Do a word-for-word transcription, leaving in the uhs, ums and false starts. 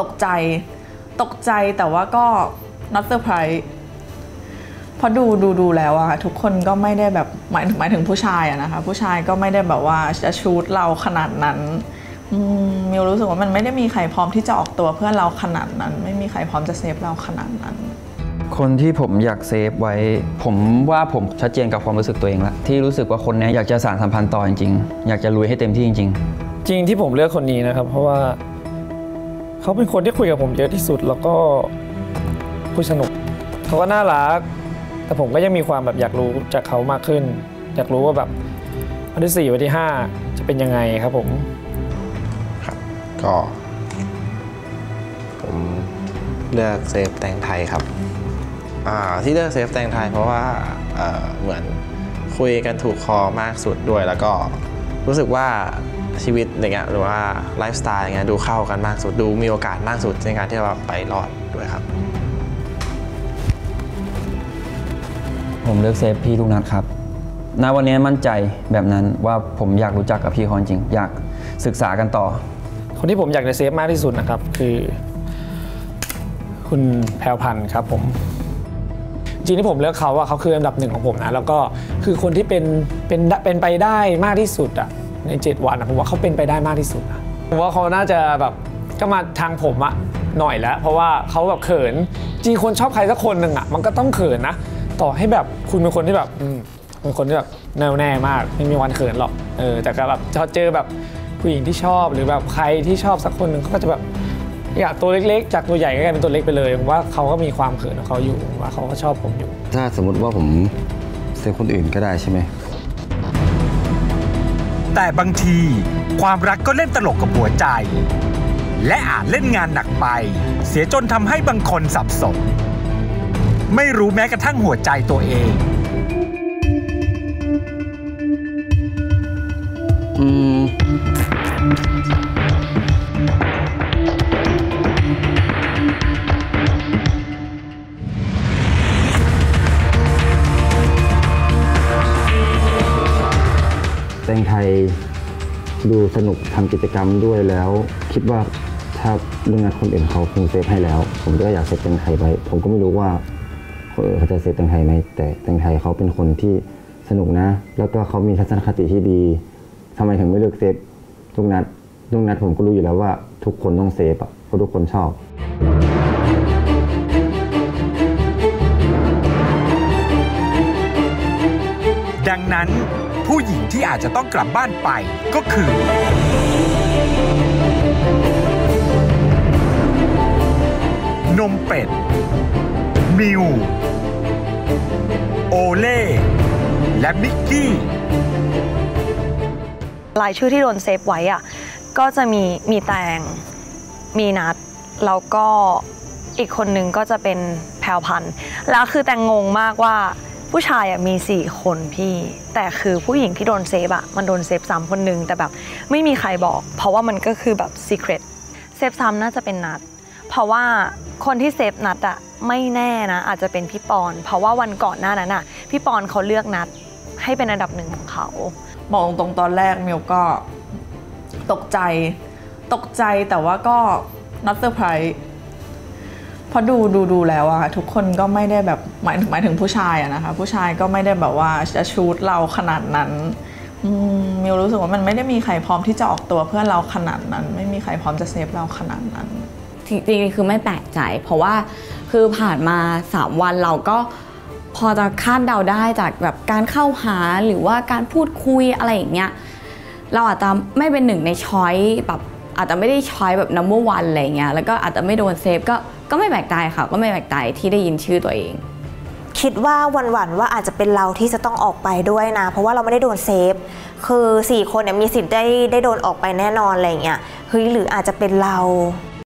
ตกใจตกใจแต่ว่าก็ not surprise เพราะดูดูดูแล้วอะทุกคนก็ไม่ได้แบบหมายหมายถึงผู้ชายอะนะคะผู้ชายก็ไม่ได้แบบว่าจะชูดเราขนาดนั้นมิวรู้สึกว่ามันไม่ได้มีใครพร้อมที่จะออกตัวเพื่อนเราขนาดนั้นไม่มีใครพร้อมจะเซฟเราขนาดนั้นคนที่ผมอยากเซฟไว้ผมว่าผมชัดเจนกับความรู้สึกตัวเองละที่รู้สึกว่าคนนี้อยากจะสานสัมพันธ์ต่อจริงๆอยากจะลุยให้เต็มที่จริงๆจริงที่ผมเลือกคนนี้นะครับเพราะว่าเขาเป็นคนที่คุยกับผมเยอะที่สุดแล้วก็คุยสนุกเขาก็น่ารักแต่ผมก็ยังมีความแบบอยากรู้จากเขามากขึ้นอยากรู้ว่าแบบวันที่สี่วันที่ห้าจะเป็นยังไงครับผมครับก็ผมเลือกเซฟแตงไทยครับที่เลือกเซฟแตงไทยเพราะว่า เ, เหมือนคุยกันถูกคอมากสุดด้วยแล้วก็รู้สึกว่าชีวิตอะไรเงี้ยหรือว่าไลฟ์สไตล์อะไรเงี้ยดูเข้ากันมากสุดดูมีโอกาสมากสุดในการที่เราไปรอดด้วยครับผมเลือกเซฟพี่ลูกนัดครับณวันนี้มั่นใจแบบนั้นว่าผมอยากรู้จักกับพี่เขาจริงอยากศึกษากันต่อคนที่ผมอยากจะเซฟมากที่สุดนะครับคือคุณแพรวพันธ์ครับผมจริงที่ผมเลือกเขาอะเขาคืออันดับหนึ่งของผมนะแล้วก็คือคนที่เป็นเป็นเป็นไปได้มากที่สุดอะในเจ็ดวันนะผมว่าเขาเป็นไปได้มากที่สุดนะผมว่าเขาน่าจะแบบก็มาทางผมอะหน่อยแล้วเพราะว่าเขาแบบเขินจริงคนชอบใครสักคนหนึ่งอะมันก็ต้องเขินนะต่อให้แบบคุณเป็นคนที่แบบเป็นคนที่แบบแน่วแน่มากไม่มีวันเขินหรอกเออแต่ก็แบบเจอแบบผู้หญิงที่ชอบหรือแบบใครที่ชอบสักคนหนึ่งเขาก็จะแบบอยากตัวเล็กๆจากตัวใหญ่ก็กลายเป็นตัวเล็กไปเลยผมว่าเขาก็มีความเขินของเขาอยู่ว่าเขาก็ชอบผมอยู่ถ้าสมมติว่าผมเซฟคนอื่นก็ได้ใช่ไหมแต่บางทีความรักก็เล่นตลกกับหัวใจและอาจเล่นงานหนักไปเสียจนทำให้บางคนสับสนไม่รู้แม้กระทั่งหัวใจตัวเองอืมแตงไทยดูสนุกทำกิจกรรมด้วยแล้วคิดว่าถ้าเรื่องงานคนอื่นเขาคงเซฟให้แล้วผมก็อยากเซฟแตงไทยไปผมก็ไม่รู้ว่าเขาจะเซฟแตงไทยไหมแต่แตงไทยเขาเป็นคนที่สนุกนะแล้วก็เขามีทัศนคติที่ดีทำไมถึงไม่เลือกเซฟลูกนัดลูกนัดผมก็รู้อยู่แล้วว่าทุกคนต้องเซฟเพราะทุกคนชอบดังนั้นผู้หญิงที่อาจจะต้องกลับบ้านไปก็คือหนมเป็ดมิวโอเล่และมิกกี้รายชื่อที่โดนเซฟไว้อ่ะก็จะมีมีแตงมีนัดแล้วก็อีกคนนึงก็จะเป็นแพรวพันธ์แล้วคือแตงงงมากว่าผู้ชายอ่ะมีสี่คนพี่แต่คือผู้หญิงที่โดนเซฟอ่ะมันโดนเซฟซ้ำคนนึงแต่แบบไม่มีใครบอกเพราะว่ามันก็คือแบบซีเครตเซฟซ้ำน่าจะเป็นนัดเพราะว่าคนที่เซฟนัดอ่ะไม่แน่นะอาจจะเป็นพี่ปอนเพราะว่าวันก่อนหน้านั้นอ่ะพี่ปอนเขาเลือกนัดให้เป็นอันดับหนึ่งของเขามองตรงตอนแรกมิวก็ตกใจตกใจแต่ว่าก็ not surprise เพราะดูดูดูแล้วอะทุกคนก็ไม่ได้แบบหมายหมายถึงผู้ชายอะนะคะผู้ชายก็ไม่ได้แบบว่าจะชูดเราขนาดนั้นมิวรู้สึกว่ามันไม่ได้มีใครพร้อมที่จะออกตัวเพื่อนเราขนาดนั้นไม่มีใครพร้อมจะเซฟเราขนาดนั้นจริงๆคือไม่แปลกใจเพราะว่าคือผ่านมาสามวันเราก็พอจะคาดเดาได้จากแบบการเข้าหาหรือว่าการพูดคุยอะไรอย่างเงี้ยเราอาจจะไม่เป็นหนึ่งในช้อยแบบอาจจะไม่ได้ช้อยแบบ number one อะไรเงี้ยแล้วก็อาจจะไม่โดนเซฟก็ก็ไม่แปลกใจค่ะก็ไม่แปลกใจที่ได้ยินชื่อตัวเองคิดว่าวันหวั่นว่าอาจจะเป็นเราที่จะต้องออกไปด้วยนะเพราะว่าเราไม่ได้โดนเซฟคือสี่คนเนี่ยมีสิทธิ์ได้ได้โดนออกไปแน่นอนอะไรเงี้ยเฮ้ยหรืออาจจะเป็นเรา